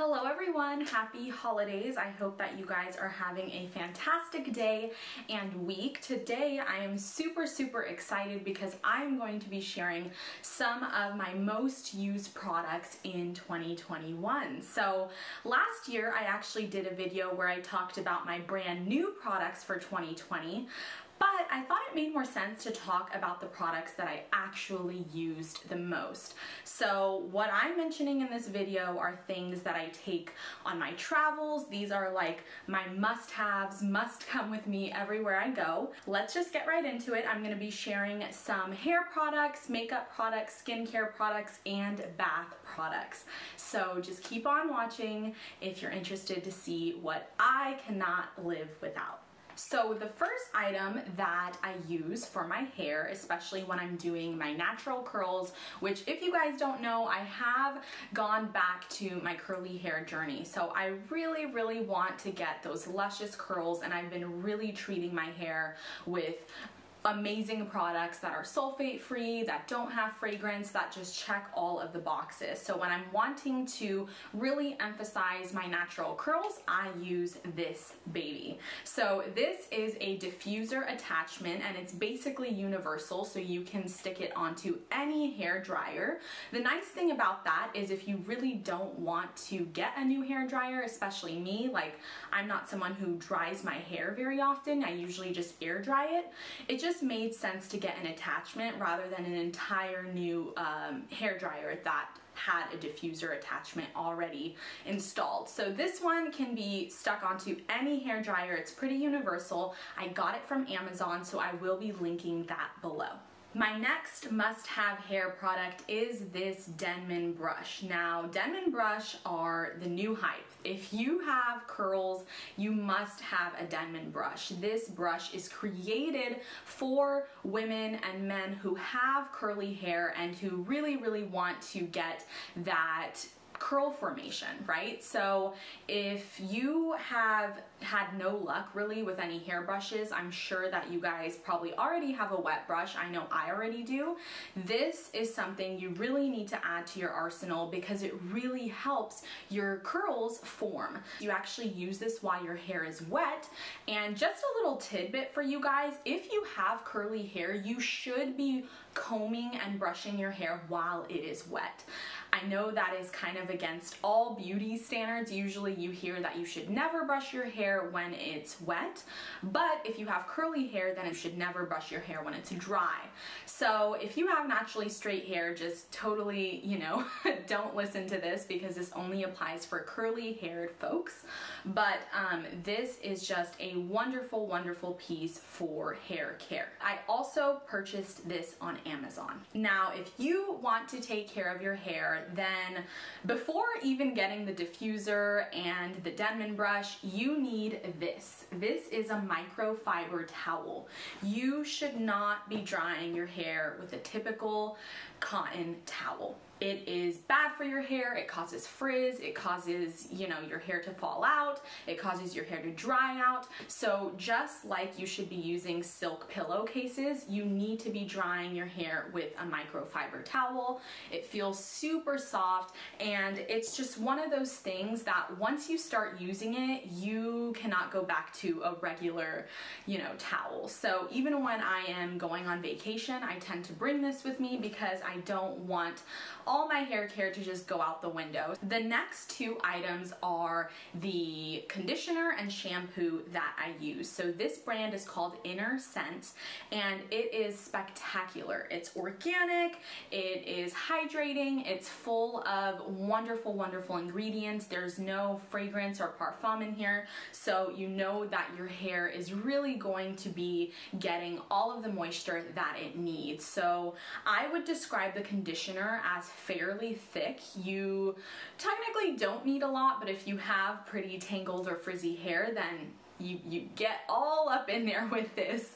Hello everyone, happy holidays. I hope that you guys are having a fantastic day and week. Today I am super excited because I'm going to be sharing some of my most used products in 2021. So last year I actually did a video where I talked about my brand new products for 2020. But I thought it made more sense to talk about the products that I actually used the most. So what I'm mentioning in this video are things that I take on my travels. These are like my must-haves, must come with me everywhere I go. Let's just get right into it. I'm gonna be sharing some hair products, makeup products, skincare products, and bath products. So just keep on watching if you're interested to see what I cannot live without. So the first item that I use for my hair, especially when I'm doing my natural curls, which if you guys don't know, I have gone back to my curly hair journey. So I really want to get those luscious curls, and I've been really treating my hair with amazing products that are sulfate free, that don't have fragrance, that just check all of the boxes. So when I'm wanting to really emphasize my natural curls, I use this baby. So this is a diffuser attachment and it's basically universal, so you can stick it onto any hair dryer. The nice thing about that is if you really don't want to get a new hair dryer, especially me, like I'm not someone who dries my hair very often. I usually just air dry it. It just made sense to get an attachment rather than an entire new hair dryer that had a diffuser attachment already installed. So this one can be stuck onto any hair dryer. It's pretty universal. I got it from Amazon, so I will be linking that below. My next must-have hair product is this Denman brush. Now, Denman brush are the new hype. If you have curls, you must have a Denman brush. This brush is created for women and men who have curly hair and who really want to get that curl formation, right? So if you have had no luck really with any hair brushes, I'm sure that you guys probably already have a wet brush. I know I already do. This is something you really need to add to your arsenal because it really helps your curls form. You actually use this while your hair is wet. And just a little tidbit for you guys, if you have curly hair, you should be combing and brushing your hair while it is wet. I know that is kind of against all beauty standards. Usually you hear that you should never brush your hair when it's wet, but if you have curly hair, then you should never brush your hair when it's dry. So if you have naturally straight hair, just totally, you know, don't listen to this because this only applies for curly haired folks. But this is just a wonderful piece for hair care. I also purchased this on Amazon. Now, if you want to take care of your hair, then before even getting the diffuser and the Denman brush, you need this. This is a microfiber towel. You should not be drying your hair with a typical cotton towel. It is bad for your hair, it causes frizz, it causes, you know, your hair to fall out, it causes your hair to dry out. So just like you should be using silk pillowcases, you need to be drying your hair with a microfiber towel. It feels super soft and it's just one of those things that once you start using it, you cannot go back to a regular, you know, towel. So even when I am going on vacation, I tend to bring this with me because I don't want all my hair care to just go out the window. The next two items are the conditioner and shampoo that I use. So this brand is called Innersense and it is spectacular. It's organic, it is hydrating, it's full of wonderful ingredients. There's no fragrance or parfum in here, so you know that your hair is really going to be getting all of the moisture that it needs. So I would describe the conditioner as fairly thick. You technically don't need a lot, but if you have pretty tangled or frizzy hair, then you get all up in there with this,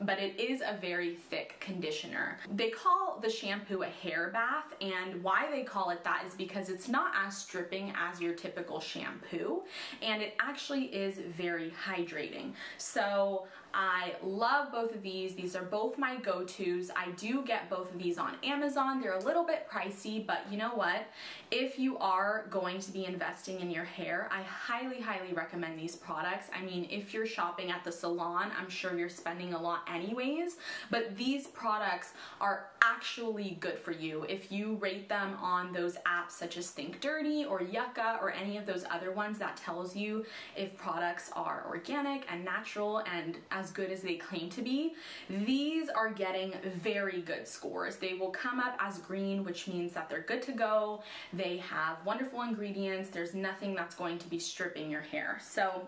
but it is a very thick conditioner. They call the shampoo a hair bath, and why they call it that is because it's not as stripping as your typical shampoo, and it actually is very hydrating. So I love both of these. These are both my go-tos. I do get both of these on Amazon. They're a little bit pricey, but you know what? If you are going to be investing in your hair, I highly, highly recommend these products. I mean, if you're shopping at the salon, I'm sure you're spending a lot anyways, but these products are actually good for you. If you rate them on those apps such as Think Dirty or Yuka or any of those other ones that tells you if products are organic and natural and as good as they claim to be, these are getting very good scores. They will come up as green, which means that they're good to go. They have wonderful ingredients. There's nothing that's going to be stripping your hair. So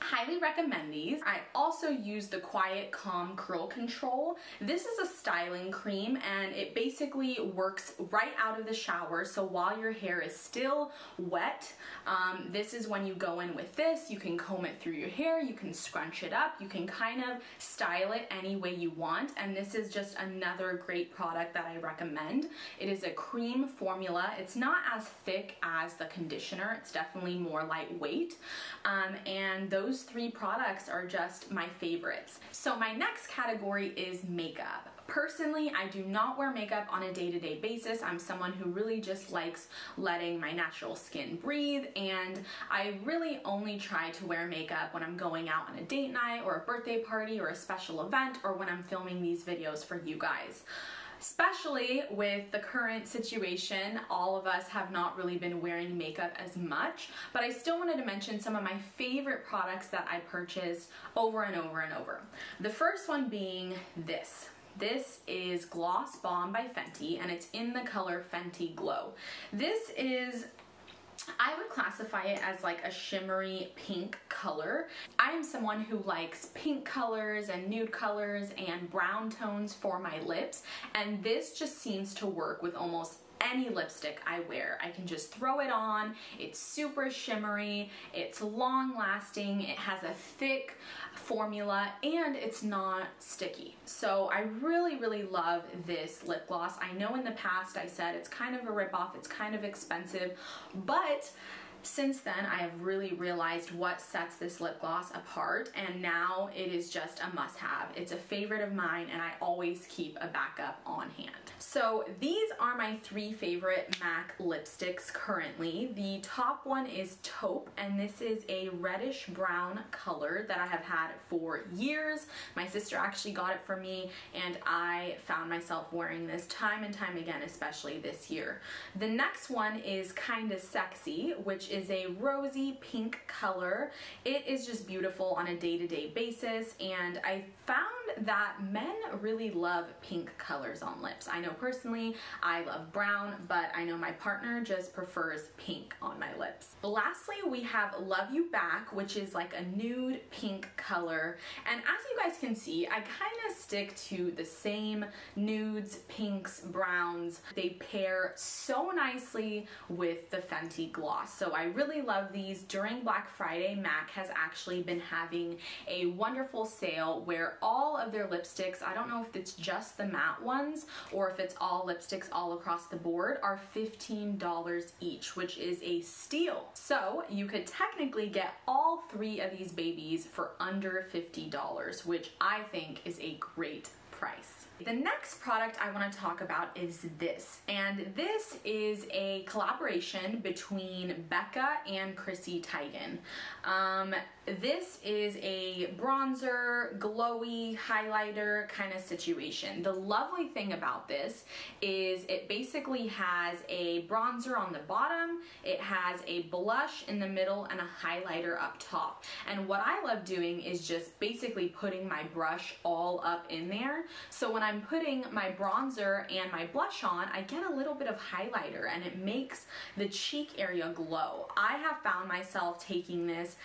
highly recommend these. I also use the Quiet Calm Curl Control. This is a styling cream and it basically works right out of the shower. So while your hair is still wet, this is when you go in with this. You can comb it through your hair, you can scrunch it up, you can kind of style it any way you want. And this is just another great product that I recommend. It is a cream formula. It's not as thick as the conditioner. It's definitely more lightweight. And those three products are just my favorites. So my next category is makeup. Personally, I do not wear makeup on a day-to-day basis. I'm someone who really just likes letting my natural skin breathe, and I really only try to wear makeup when I'm going out on a date night or a birthday party or a special event or when I'm filming these videos for you guys. Especially with the current situation, all of us have not really been wearing makeup as much, but I still wanted to mention some of my favorite products that I purchased over and over and over. The first one being this. This is Gloss Bomb by Fenty, and it's in the color Fenty Glow. This is, I would classify it as like a shimmery pink color. I am someone who likes pink colors and nude colors and brown tones for my lips, and this just seems to work with almost any lipstick I wear. I can just throw it on. It's super shimmery, it's long lasting, it has a thick formula, and it's not sticky. So I really, really love this lip gloss. I know in the past I said it's kind of a ripoff, it's kind of expensive, but since then, I have really realized what sets this lip gloss apart, and now it is just a must-have. It's a favorite of mine, and I always keep a backup on hand. So these are my three favorite MAC lipsticks currently. The top one is Taupe, and this is a reddish-brown color that I have had for years. My sister actually got it for me, and I found myself wearing this time and time again, especially this year. The next one is Kinda Sexy, which is a rosy pink color. It is just beautiful on a day-to-day basis, and I found that men really love pink colors on lips. I know personally I love brown, but I know my partner just prefers pink on my lips. Lastly, we have Love You Back, which is like a nude pink color, and as you guys can see, I kind of stick to the same nudes, pinks, browns. They pair so nicely with the Fenty gloss. So I really love these. During Black Friday, MAC has actually been having a wonderful sale where all of their lipsticks, I don't know if it's just the matte ones or if it's all lipsticks all across the board, are $15 each, which is a steal. So you could technically get all three of these babies for under $50, which I think is a great price. The next product I want to talk about is this, and this is a collaboration between Becca and Chrissy Teigen. This is a bronzer, glowy, highlighter kind of situation. The lovely thing about this is it basically has a bronzer on the bottom, it has a blush in the middle, and a highlighter up top. And what I love doing is just basically putting my brush all up in there. So when I'm putting my bronzer and my blush on, I get a little bit of highlighter and it makes the cheek area glow. I have found myself taking this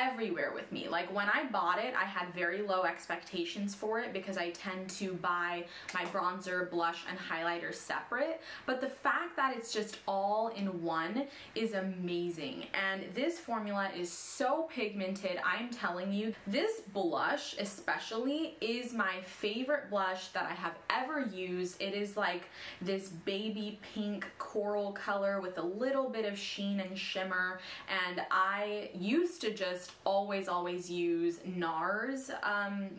everywhere with me. Like when I bought it, I had very low expectations for it because I tend to buy my bronzer, blush, and highlighter separate, but the fact that it's just all in one is amazing. And this formula is so pigmented, I'm telling you. This blush especially is my favorite blush that I have ever used. It is like this baby pink coral color with a little bit of sheen and shimmer, and I used to just just always use NARS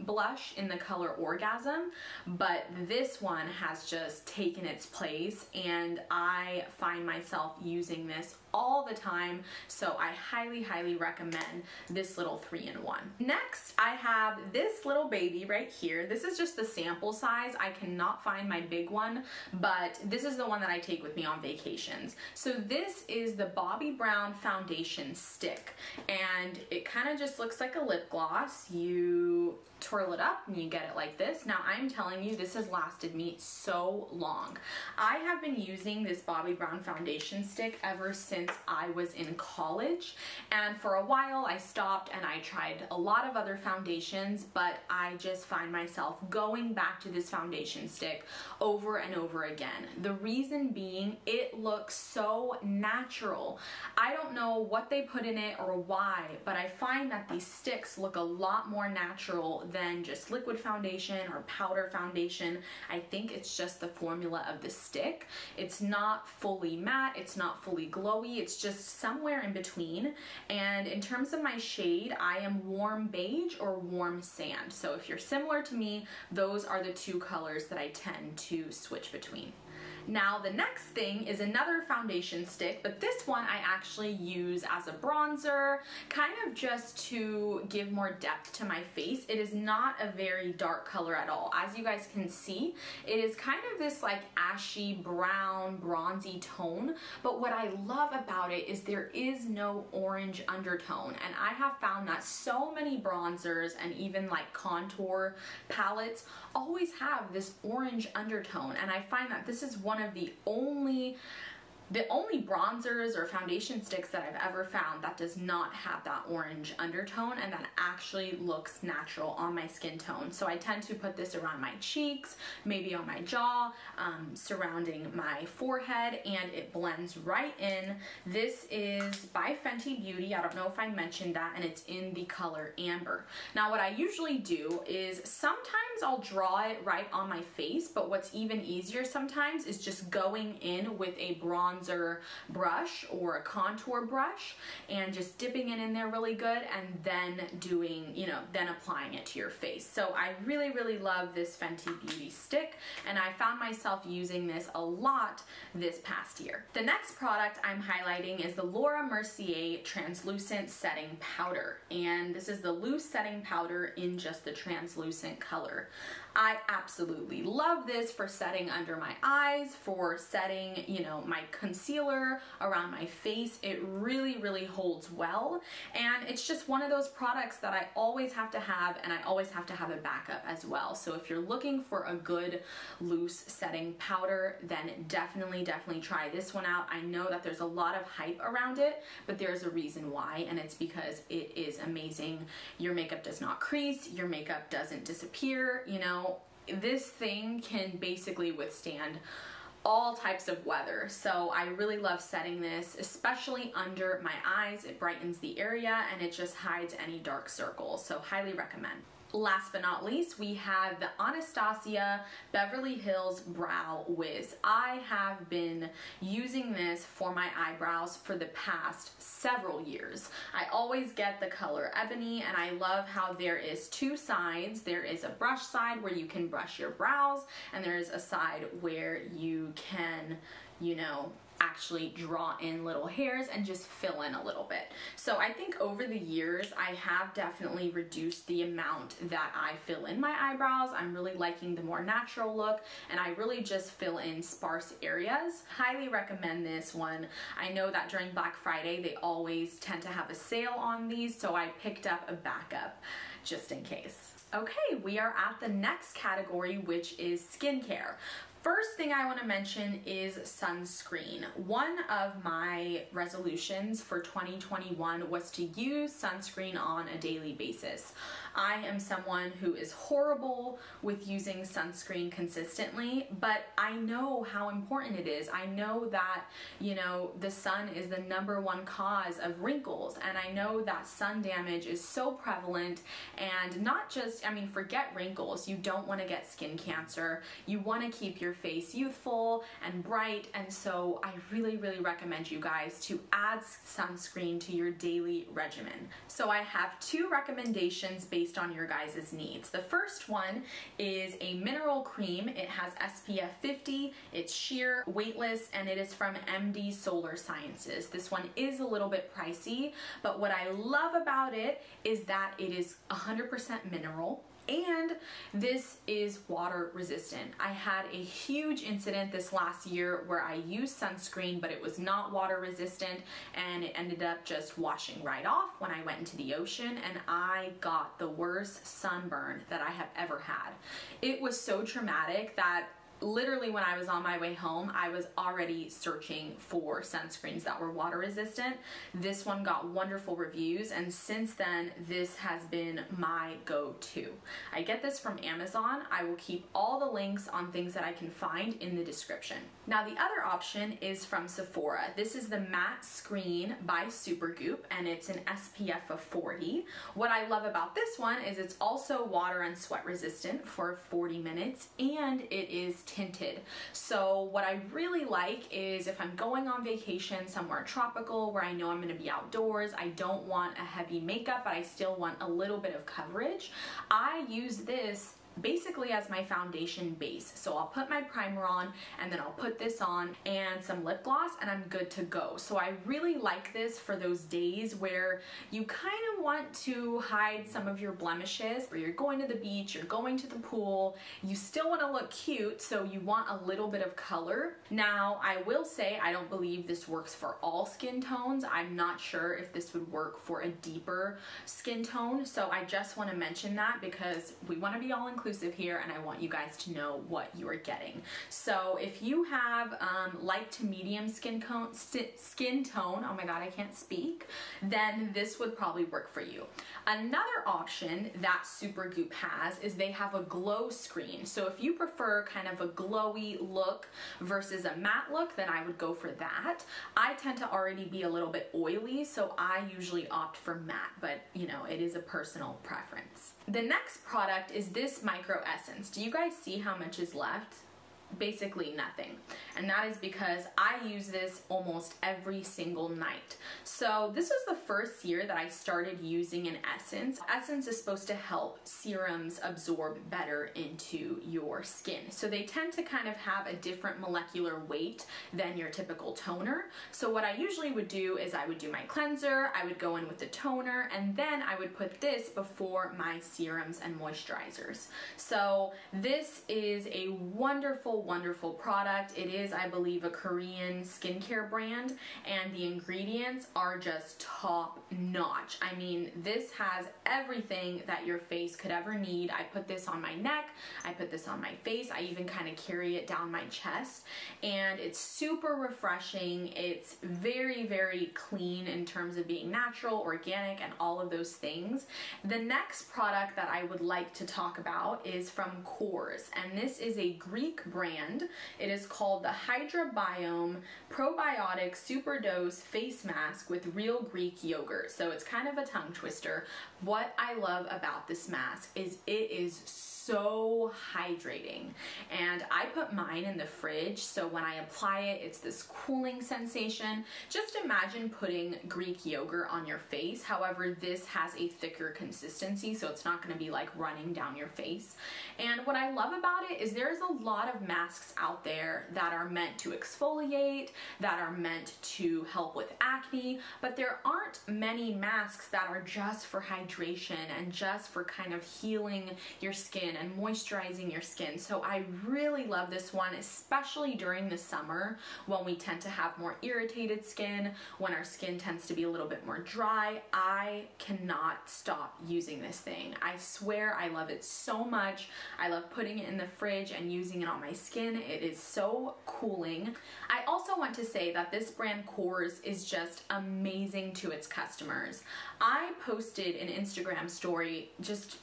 blush in the color Orgasm, but this one has just taken its place and I find myself using this all the time, so I highly recommend this little 3-in-1. Next, I have this little baby right here. This is just the sample size. I cannot find my big one, but this is the one that I take with me on vacations. So this is the Bobbi Brown Foundation Stick, and it kind of just looks like a lip gloss. You twirl it up and you get it like this. Now, I'm telling you, this has lasted me so long. I have been using this Bobbi Brown Foundation Stick ever since I was in college, and for a while I stopped and I tried a lot of other foundations, but I just find myself going back to this foundation stick over and over again. The reason being, it looks so natural. I don't know what they put in it or why, but I find that these sticks look a lot more natural than just liquid foundation or powder foundation. I think it's just the formula of the stick. It's not fully matte, it's not fully glowy, it's just somewhere in between. And in terms of my shade, I am warm beige or warm sand. So if you're similar to me, those are the two colors that I tend to switch between. Now, the next thing is another foundation stick, but this one I actually use as a bronzer, kind of just to give more depth to my face. It is not a very dark color at all. As you guys can see, it is kind of this like ashy brown, bronzy tone, but what I love about it is there is no orange undertone, and I have found that so many bronzers and even like contour palettes always have this orange undertone, and I find that this is one of the only bronzers or foundation sticks that I've ever found that does not have that orange undertone and that actually looks natural on my skin tone. So I tend to put this around my cheeks, maybe on my jaw, surrounding my forehead, and it blends right in. This is by Fenty Beauty. I don't know if I mentioned that, and it's in the color Amber. Now, what I usually do is sometimes I'll draw it right on my face, but what's even easier sometimes is just going in with a bronzer brush or a contour brush and just dipping it in there really good, and then doing, you know, then applying it to your face. So I really love this Fenty Beauty stick, and I found myself using this a lot this past year. The next product I'm highlighting is the Laura Mercier Translucent Setting Powder, and this is the loose setting powder in just the translucent color. I absolutely love this for setting under my eyes, for setting, you know, my concealer around my face. It really holds well, and it's just one of those products that I always have to have, and I always have to have a backup as well. So if you're looking for a good loose setting powder, then definitely try this one out. I know that there's a lot of hype around it, but there's a reason why, and it's because it is amazing. Your makeup does not crease, your makeup doesn't disappear, you know, this thing can basically withstand all types of weather. So I really love setting this, especially under my eyes. It brightens the area and it just hides any dark circles. So highly recommend. Last but not least, we have the Anastasia Beverly Hills Brow Wiz. I have been using this for my eyebrows for the past several years. I always get the color ebony, and I love how there is two sides. There is a brush side where you can brush your brows, and there is a side where you can, you know, actually draw in little hairs and just fill in a little bit. So I think over the years I have definitely reduced the amount that I fill in my eyebrows. I'm really liking the more natural look, and I really just fill in sparse areas. Highly recommend this one. I know that during Black Friday they always tend to have a sale on these, so I picked up a backup just in case. Okay, we are at the next category, which is skincare. First thing I want to mention is sunscreen. One of my resolutions for 2021 was to use sunscreen on a daily basis. I am someone who is horrible with using sunscreen consistently, but I know how important it is. I know that, you know, the sun is the #1 cause of wrinkles, and I know that sun damage is so prevalent, and not just, I mean, forget wrinkles. You don't want to get skin cancer. You want to keep your your face youthful and bright, and so I really recommend you guys to add sunscreen to your daily regimen. So I have two recommendations based on your guys' needs. The first one is a mineral cream. It has SPF 50, it's sheer, weightless, and it is from MD Solar Sciences. This one is a little bit pricey, but what I love about it is that it is 100% mineral, and this is water resistant. I had a huge incident this last year where I used sunscreen, but it was not water resistant, and it ended up just washing right off when I went into the ocean, and I got the worst sunburn that I have ever had. It was so traumatic that literally when I was on my way home, I was already searching for sunscreens that were water resistant. This one got wonderful reviews, and since then, this has been my go-to. I get this from Amazon. I will keep all the links on things that I can find in the description. Now, the other option is from Sephora. This is the Matte Screen by Supergoop, and it's an SPF of 40. What I love about this one is it's also water and sweat resistant for 40 minutes, and it is tinted. So what I really like is if I'm going on vacation somewhere tropical where I know I'm going to be outdoors, I don't want a heavy makeup, but I still want a little bit of coverage. I use this basically as my foundation base. So I'll put my primer on, and then I'll put this on and some lip gloss, and I'm good to go. So I really like this for those days where you kind of want to hide some of your blemishes, or you're going to the beach, you're going to the pool, you still want to look cute, so you want a little bit of color. Now, I will say I don't believe this works for all skin tones. I'm not sure if this would work for a deeper skin tone, so I just want to mention that because we want to be all inclusive here, and I want you guys to know what you are getting. So if you have light to medium skin tone, oh my god, I can't speak, then this would probably work for you. Another option that Supergoop has is they have a glow screen. So if you prefer kind of a glowy look versus a matte look, then I would go for that. I tend to already be a little bit oily, so I usually opt for matte, but you know, it is a personal preference. The next product is this micro essence. Do you guys see how much is left? Basically nothing, and that is because I use this almost every single night. So this was the first year that I started using an essence. Essence is supposed to help serums absorb better into your skin. So they tend to kind of have a different molecular weight than your typical toner. So what I usually would do is I would do my cleanser, I would go in with the toner, and then I would put this before my serums and moisturizers. So this is a wonderful product. It is, I believe, a Korean skincare brand, and the ingredients are just top notch. I mean, this has everything that your face could ever need. I put this on my neck, I put this on my face, I even kind of carry it down my chest, and it's super refreshing. It's very clean in terms of being natural, organic, and all of those things. The next product that I would like to talk about is from Coors, and this is a Greek brand. It is called the Hydrobiome Probiotic Superdose Face Mask with Real Greek Yogurt. So it's kind of a tongue twister. What I love about this mask is it is so hydrating, and I put mine in the fridge, so when I apply it, it's this cooling sensation. Just imagine putting Greek yogurt on your face. However, this has a thicker consistency, so it's not going to be like running down your face. And what I love about it is there's a lot of masks out there that are meant to exfoliate, that are meant to help with acne, but there aren't many masks that are just for hydration and just for kind of healing your skin and moisturizing your skin. So I really love this one, especially during the summer when we tend to have more irritated skin, when our skin tends to be a little bit more dry. I cannot stop using this thing. I swear I love it so much. I love putting it in the fridge and using it on my skin. It is so cooling. I also want to say that this brand Coors is just amazing to its customers. I posted an Instagram story, just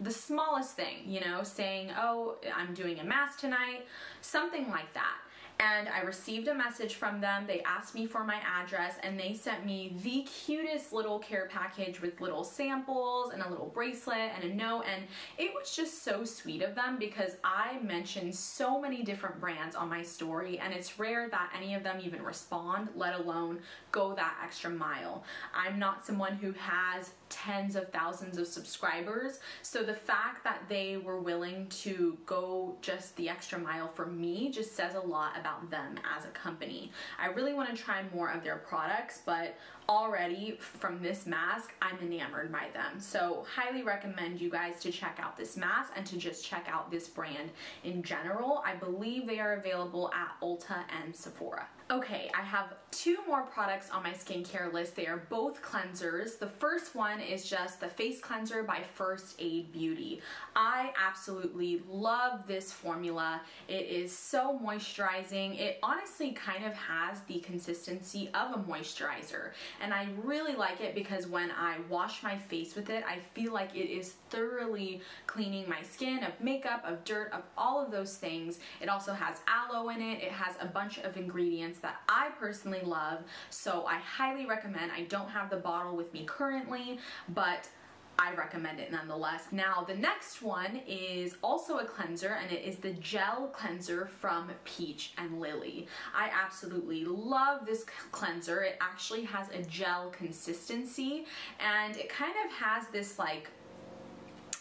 the smallest thing, you know, saying, oh, I'm doing a mask tonight, something like that. and I received a message from them. They asked me for my address and they sent me the cutest little care package with little samples and a little bracelet and a note, and it was just so sweet of them because I mentioned so many different brands on my story and it's rare that any of them even respond, let alone go that extra mile. I'm not someone who has tens of thousands of subscribers, so the fact that they were willing to go just the extra mile for me just says a lot about them as a company. I really want to try more of their products, but already from this mask, I'm enamored by them. So highly recommend you guys to check out this mask and to just check out this brand in general. I believe they are available at Ulta and Sephora. Okay, I have two more products on my skincare list. They are both cleansers. The first one is just the face cleanser by First Aid Beauty. I absolutely love this formula. It is so moisturizing. It honestly kind of has the consistency of a moisturizer, and I really like it because when I wash my face with it, I feel like it is thoroughly cleaning my skin of makeup, of dirt, of all of those things. It also has aloe in it. It has a bunch of ingredients that I personally love, so I highly recommend. I don't have the bottle with me currently, but I recommend it nonetheless. Now, the next one is also a cleanser, and it is the gel cleanser from Peach and Lily. I absolutely love this cleanser. It actually has a gel consistency, and it kind of has this like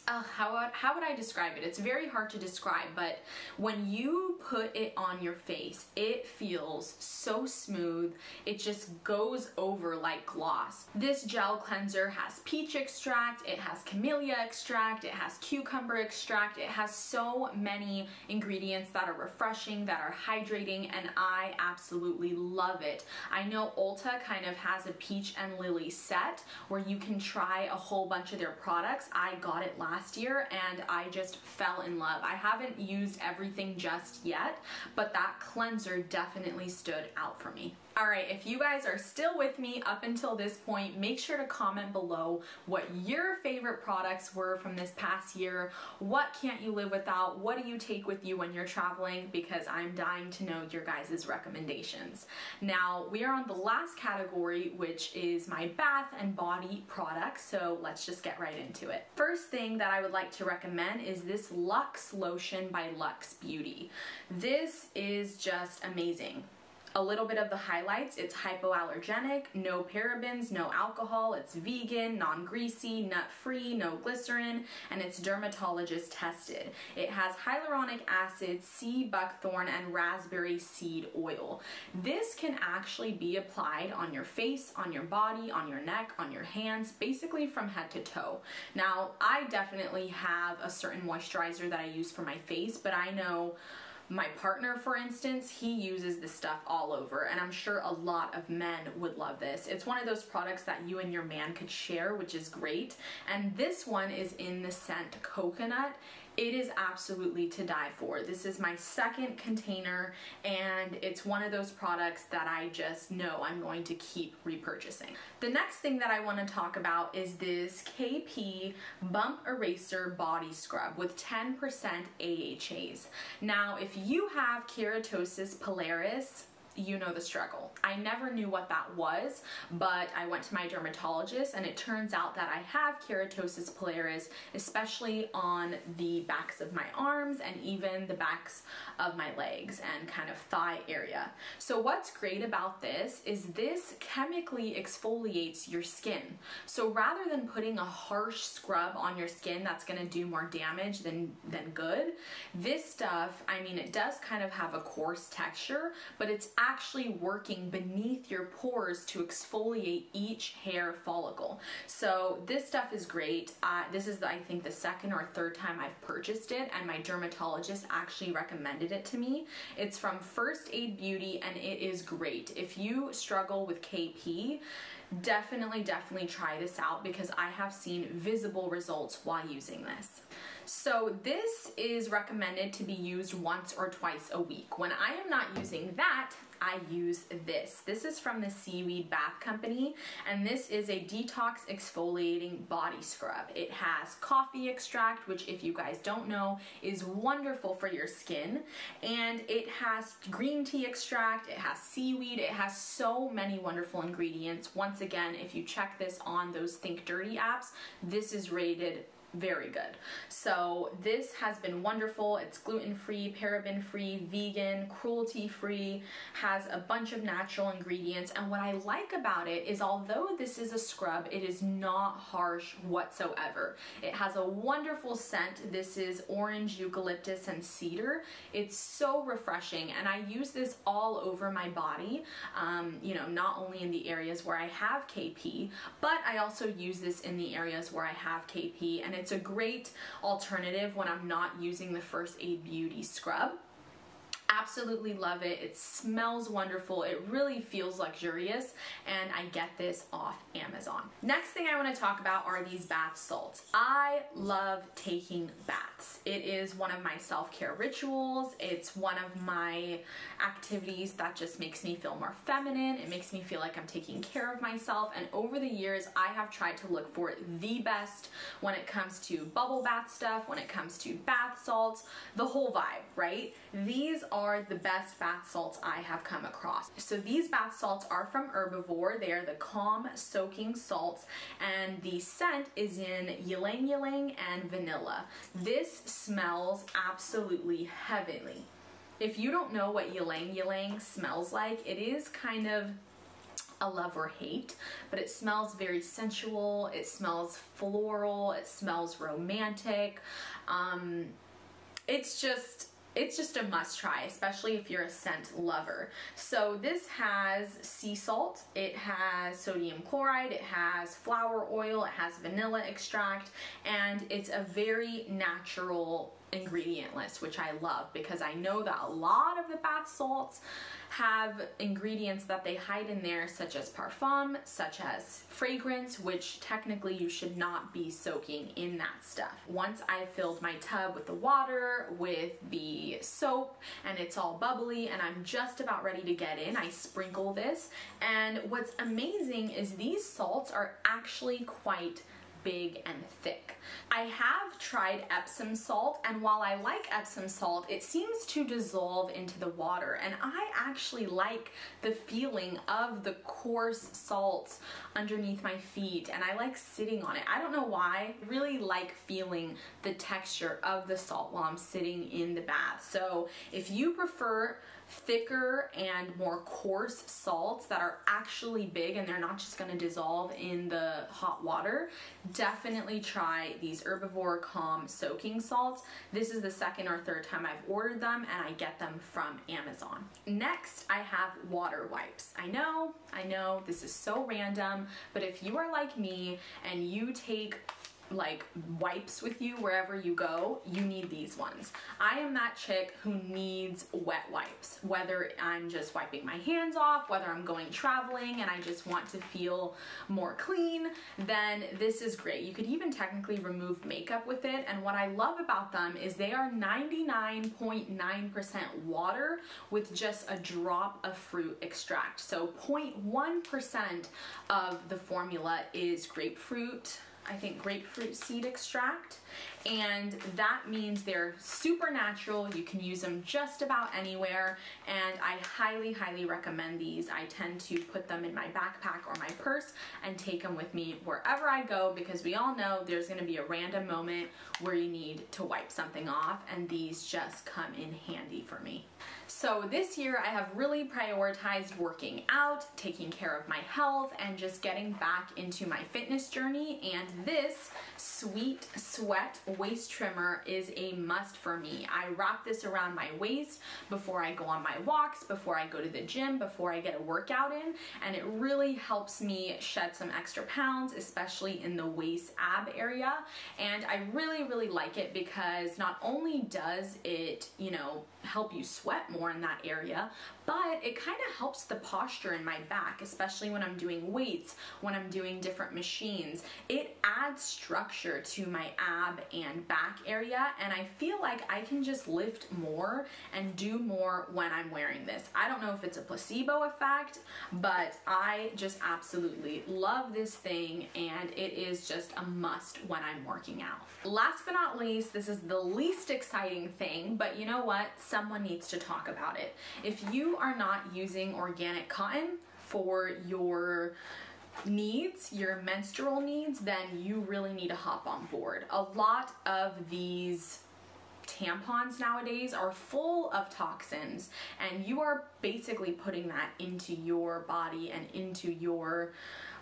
how would I describe it? It's very hard to describe, but when you put it on your face, it feels so smooth. It just goes over like gloss. This gel cleanser has peach extract, it has camellia extract, it has cucumber extract, it has so many ingredients that are refreshing, that are hydrating, and I absolutely love it. I know Ulta kind of has a Peach and Lily set where you can try a whole bunch of their products. I got it last year and I just fell in love. I haven't used everything just yet, but that cleanser definitely stood out for me. Alright, if you guys are still with me up until this point, make sure to comment below what your favorite products were from this past year. What can't you live without? What do you take with you when you're traveling? Because I'm dying to know your guys' recommendations. Now, we are on the last category, which is my bath and body products, so let's just get right into it. First thing that I would like to recommend is this Luxe Lotion by Luxe Beauty. This is just amazing. A little bit of the highlights: it's hypoallergenic, no parabens, no alcohol, it's vegan, non-greasy, nut-free, no glycerin, and it's dermatologist tested. It has hyaluronic acid, sea buckthorn, and raspberry seed oil. This can actually be applied on your face, on your body, on your neck, on your hands, basically from head to toe. Now, I definitely have a certain moisturizer that I use for my face, but I know my partner, for instance, he uses this stuff all over, and I'm sure a lot of men would love this. It's one of those products that you and your man could share, which is great, and this one is in the scent Coconut. It is absolutely to die for. This is my second container, and it's one of those products that I just know I'm going to keep repurchasing. The next thing that I want to talk about is this KP Bump Eraser Body Scrub with 10% AHAs. Now, if you have keratosis pilaris, you know the struggle. I never knew what that was, but I went to my dermatologist and it turns out that I have keratosis pilaris, especially on the backs of my arms and even the backs of my legs and kind of thigh area. So what's great about this is this chemically exfoliates your skin. So rather than putting a harsh scrub on your skin that's going to do more damage than good, this stuff, I mean, it does kind of have a coarse texture, but it's actually working beneath your pores to exfoliate each hair follicle. So this stuff is great. This is, I think, the second or third time I've purchased it, and my dermatologist actually recommended it to me. It's from First Aid Beauty, and it is great. If you struggle with KP, definitely try this out because I have seen visible results while using this. So this is recommended to be used once or twice a week. When I am not using that, I use this. This is from the Seaweed Bath Company, and this is a detox exfoliating body scrub. It has coffee extract, which if you guys don't know, is wonderful for your skin, and it has green tea extract, it has seaweed, it has so many wonderful ingredients. Once again, if you check this on those Think Dirty apps, this is rated very good. So this has been wonderful. It's gluten-free, paraben-free, vegan, cruelty-free, has a bunch of natural ingredients. And what I like about it is although this is a scrub, it is not harsh whatsoever. It has a wonderful scent. This is orange, eucalyptus, and cedar. It's so refreshing, and I use this all over my body, you know, not only in the areas where I have KP, but I also use this in the areas where I have KP, and it's a great alternative when I'm not using the First Aid Beauty scrub. Absolutely love it. It smells wonderful. It really feels luxurious, and I get this off Amazon. Next thing I want to talk about are these bath salts. I love taking baths. It is one of my self-care rituals. It's one of my activities that just makes me feel more feminine. It makes me feel like I'm taking care of myself, and over the years I have tried to look for the best when it comes to bubble bath stuff, when it comes to bath salts, the whole vibe, right? These are the best bath salts I have come across. So these bath salts are from Herbivore. They are the Calm Soaking Salts, and the scent is in ylang ylang and vanilla. This smells absolutely heavenly. If you don't know what ylang ylang smells like, it is kind of a love or hate, but it smells very sensual, it smells floral, it smells romantic. It's just a must try, especially if you're a scent lover. So this has sea salt, it has sodium chloride, it has flower oil, it has vanilla extract, and it's a very natural ingredient list, which I love because I know that a lot of the bath salts have ingredients that they hide in there, such as parfum, such as fragrance, which technically you should not be soaking in that stuff. Once I filled my tub with the water, with the soap, and it's all bubbly and I'm just about ready to get in, I sprinkle this. And what's amazing is these salts are actually quite big and thick. I have tried Epsom salt, and while I like Epsom salt, it seems to dissolve into the water, and I actually like the feeling of the coarse salts underneath my feet, and I like sitting on it. I don't know why. I really like feeling the texture of the salt while I'm sitting in the bath. So if you prefer thicker and more coarse salts that are actually big and they're not just going to dissolve in the hot water, definitely try these Herbivore Calm Soaking Salts. This is the second or third time I've ordered them, and I get them from Amazon. Next, I have water wipes. I know, this is so random, but if you are like me and you take like wipes with you wherever you go, you need these ones. I am that chick who needs wet wipes, whether I'm just wiping my hands off, whether I'm going traveling and I just want to feel more clean, then this is great. You could even technically remove makeup with it, and what I love about them is they are 99.9% water with just a drop of fruit extract. So 0.1% of the formula is grapefruit, I think grapefruit seed extract, and that means they're super natural. You can use them just about anywhere, and I highly recommend these. I tend to put them in my backpack or my purse and take them with me wherever I go, because we all know there's going to be a random moment where you need to wipe something off, and these just come in handy for me. So this year I have really prioritized working out, taking care of my health, and just getting back into my fitness journey, and this Sweet Sweat waist trimmer is a must for me. I wrap this around my waist before I go on my walks, before I go to the gym, before I get a workout in, and it really helps me shed some extra pounds, especially in the waist ab area. And I really like it because not only does it, you know, help you sweat more in that area, but it kind of helps the posture in my back, especially when I'm doing weights, when I'm doing different machines. It adds structure to my ab and back area, and I feel like I can just lift more and do more when I'm wearing this. I don't know if it's a placebo effect, but I just absolutely love this thing, and it is just a must when I'm working out. Last but not least, this is the least exciting thing, but you know what? Someone needs to talk about it. If you are not using organic cotton for your needs, your menstrual needs, then you really need to hop on board. A lot of these tampons nowadays are full of toxins, and you are basically putting that into your body and into your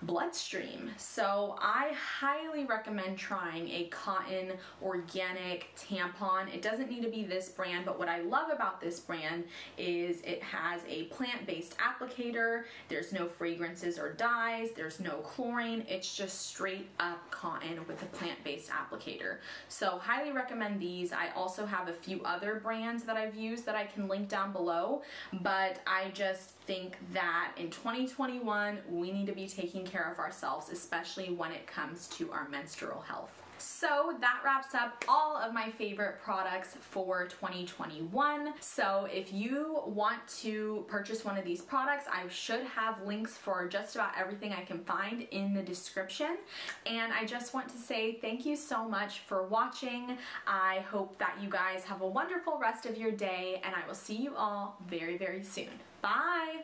bloodstream. So I highly recommend trying a cotton organic tampon. It doesn't need to be this brand, but what I love about this brand is it has a plant-based applicator. There's no fragrances or dyes. There's no chlorine. It's just straight up cotton with a plant-based applicator. So highly recommend these. I also have a few other brands that I've used that I can link down below, but I just think that in 2021, we need to be taking care of ourselves, especially when it comes to our menstrual health. So that wraps up all of my favorite products for 2021. So if you want to purchase one of these products, I should have links for just about everything I can find in the description. And I just want to say thank you so much for watching. I hope that you guys have a wonderful rest of your day, and I will see you all very, very soon. Bye!